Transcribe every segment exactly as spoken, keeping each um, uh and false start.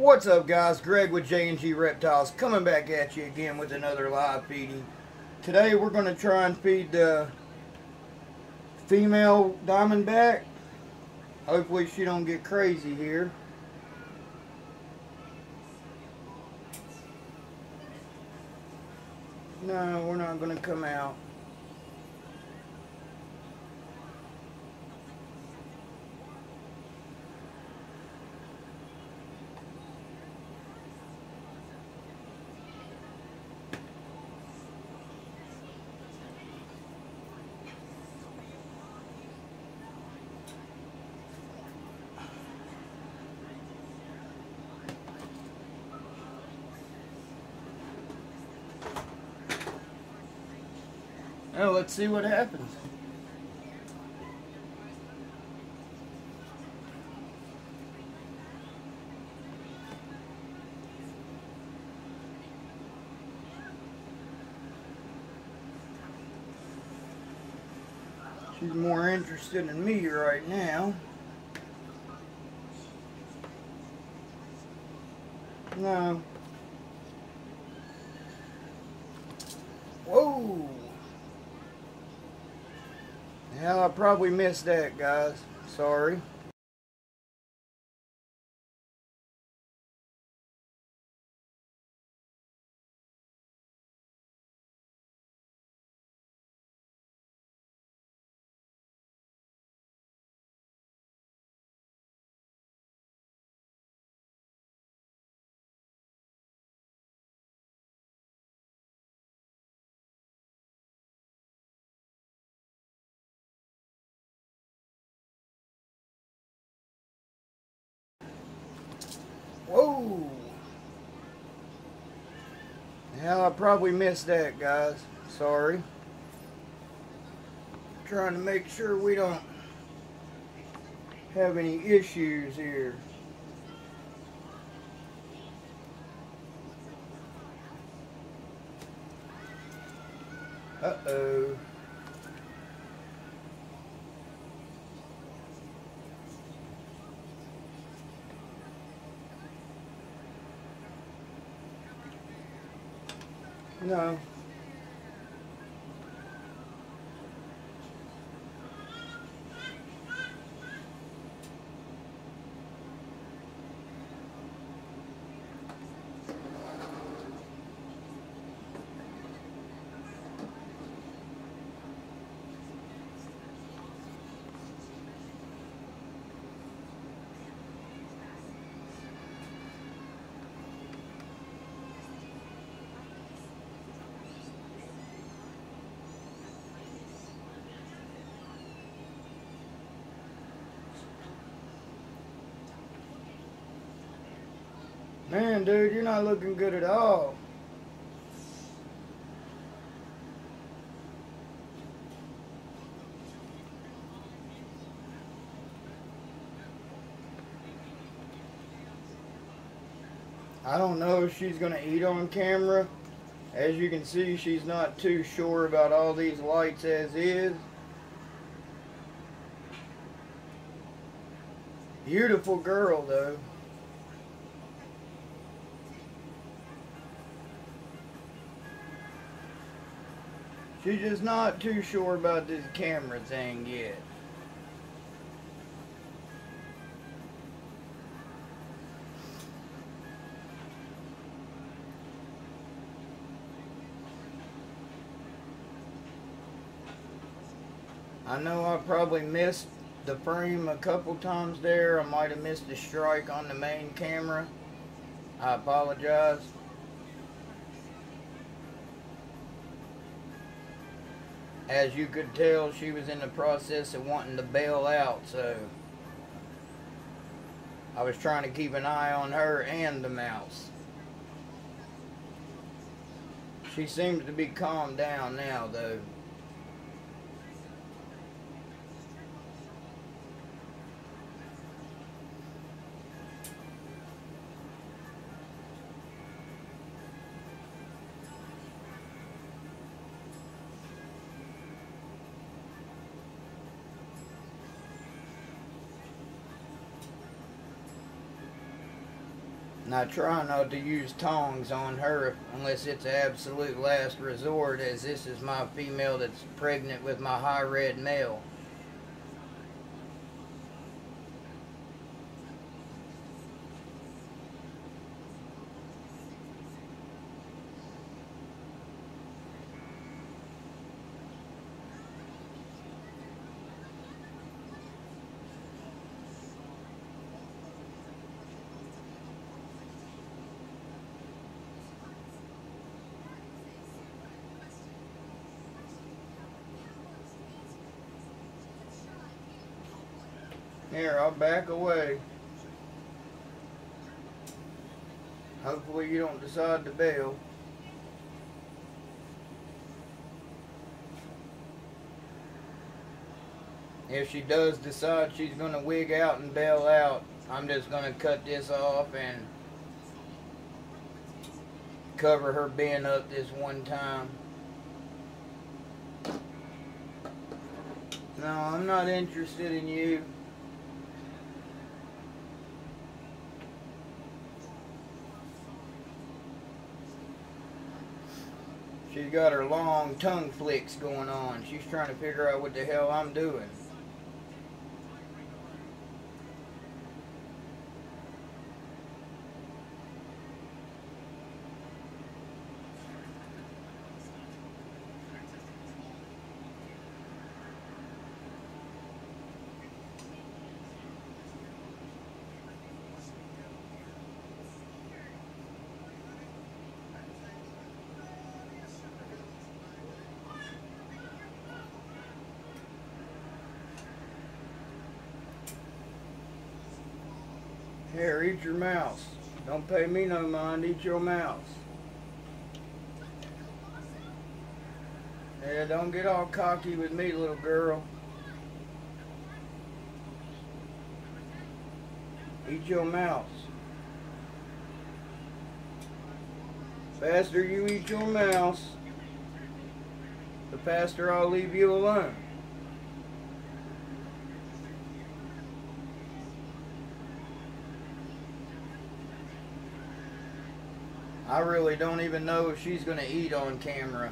What's up, guys? Greg with J and G Reptiles coming back at you again with another live feeding. Today we're going to try and feed the female diamondback. Hopefully she don't get crazy here. No, we're not going to come out. Now let's see what happens. She's more interested in me right now. No. Whoa! Hell, I probably missed that, guys. Sorry. Whoa! Hell, I probably missed that, guys. Sorry. Trying to make sure we don't have any issues here. Uh-oh. No. Man, dude, you're not looking good at all. I don't know if she's going to eat on camera. As you can see, she's not too sure about all these lights as is. Beautiful girl, though. She's just not too sure about this camera thing yet. I know I probably missed the frame a couple times there. I might have missed a strike on the main camera. I apologize. As you could tell, she was in the process of wanting to bail out, so I was trying to keep an eye on her and the mouse. She seems to be calmed down now, though. and I try not to use tongs on her unless it's an absolute last resort, as this is my female that's pregnant with my high red male. Here, I'll back away. Hopefully you don't decide to bail. If she does decide she's going to wig out and bail out, I'm just going to cut this off and cover her bin up this one time. No, I'm not interested in you. She's got her long tongue flicks going on. She's trying to figure out what the hell I'm doing. Here, eat your mouse. Don't pay me no mind, eat your mouse. Yeah, don't get all cocky with me, little girl. Eat your mouse. Faster you eat your mouse, the faster I'll leave you alone. I really don't even know if she's going to eat on camera,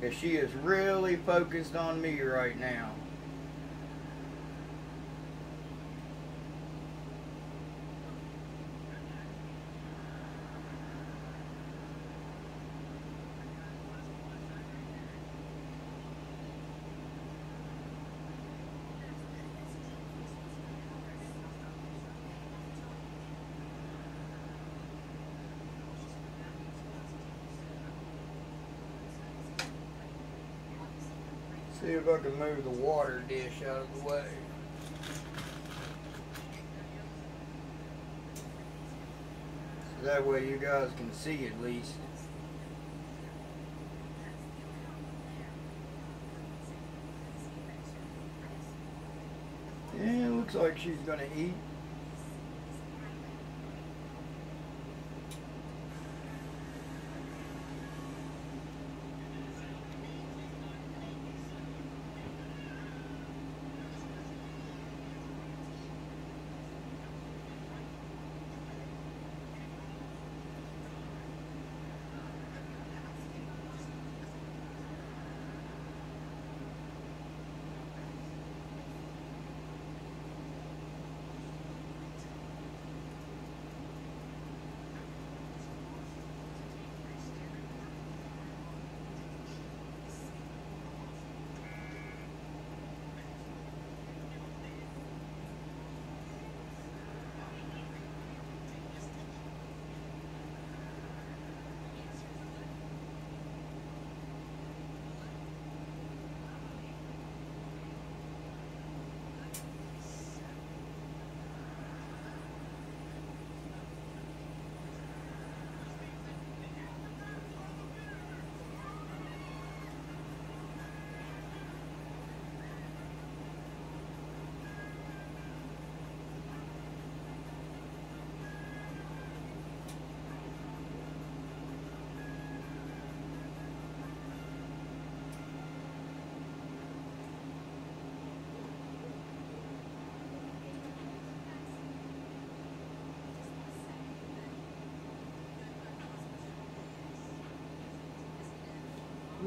because she is really focused on me right now. See if I can move the water dish out of the way. So that way you guys can see at least. Yeah, it looks like she's gonna eat.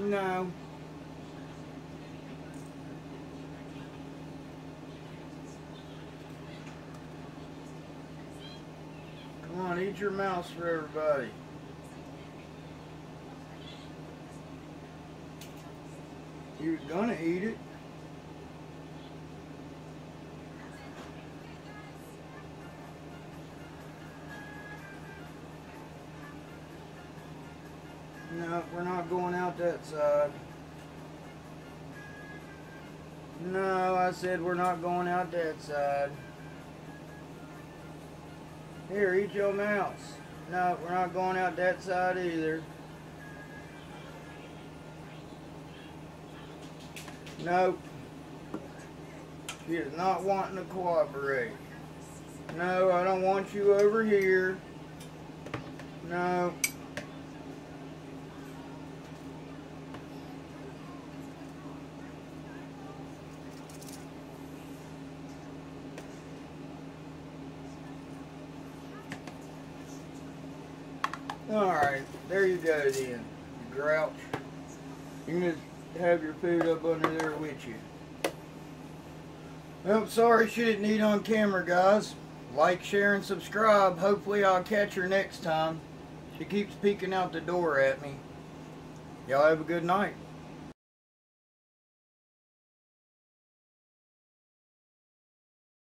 No. Come on, eat your mouse for everybody. You were gonna eat it. No, we're not going out that side. No, I said we're not going out that side. Here, eat your mouse. No, we're not going out that side either. Nope. He is not wanting to cooperate. No, I don't want you over here. No. Alright, there you go then, you grouch. You can just have your food up under there with you. Well, I'm sorry she didn't eat on camera, guys. Like, share, and subscribe. Hopefully I'll catch her next time. She keeps peeking out the door at me. Y'all have a good night.